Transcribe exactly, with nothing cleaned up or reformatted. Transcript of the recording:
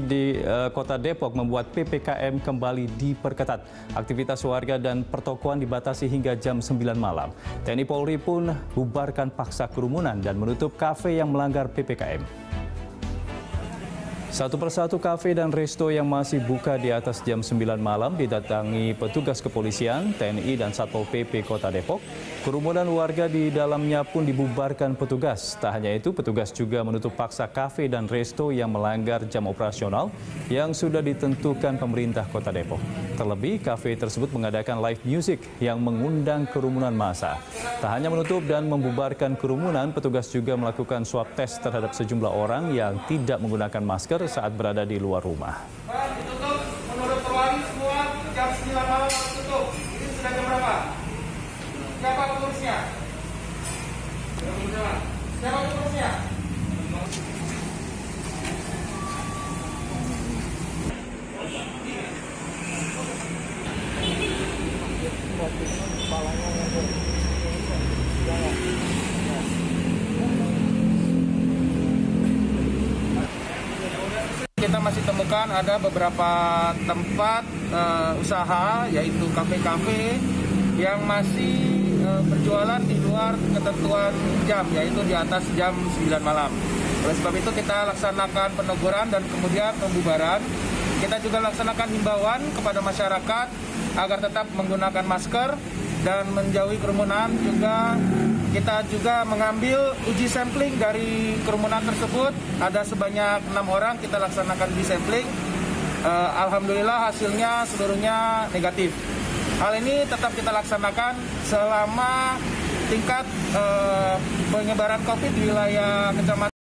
Di uh, Kota Depok membuat P P K M kembali diperketat. Aktivitas warga dan pertokoan dibatasi hingga jam sembilan malam. T N I Polri pun bubarkan paksa kerumunan dan menutup kafe yang melanggar P P K M. Satu persatu kafe dan resto yang masih buka di atas jam sembilan malam didatangi petugas kepolisian, T N I dan Satpol P P Kota Depok. Kerumunan warga di dalamnya pun dibubarkan petugas. Tak hanya itu, petugas juga menutup paksa kafe dan resto yang melanggar jam operasional yang sudah ditentukan pemerintah Kota Depok. Terlebih, kafe tersebut mengadakan live music yang mengundang kerumunan massa. Tak hanya menutup dan membubarkan kerumunan, petugas juga melakukan swab test terhadap sejumlah orang yang tidak menggunakan masker saat berada di luar rumah. Kita masih temukan ada beberapa tempat uh, usaha, yaitu kafe-kafe yang masih uh, berjualan di luar ketentuan jam, yaitu di atas jam sembilan malam. Oleh sebab itu kita laksanakan peneguran dan kemudian pembubaran. Kita juga laksanakan himbauan kepada masyarakat agar tetap menggunakan masker dan menjauhi kerumunan. Juga kita juga mengambil uji sampling dari kerumunan tersebut, ada sebanyak enam orang kita laksanakan uji sampling. Uh, Alhamdulillah hasilnya seluruhnya negatif. Hal ini tetap kita laksanakan selama tingkat uh, penyebaran COVID di wilayah kecamatan.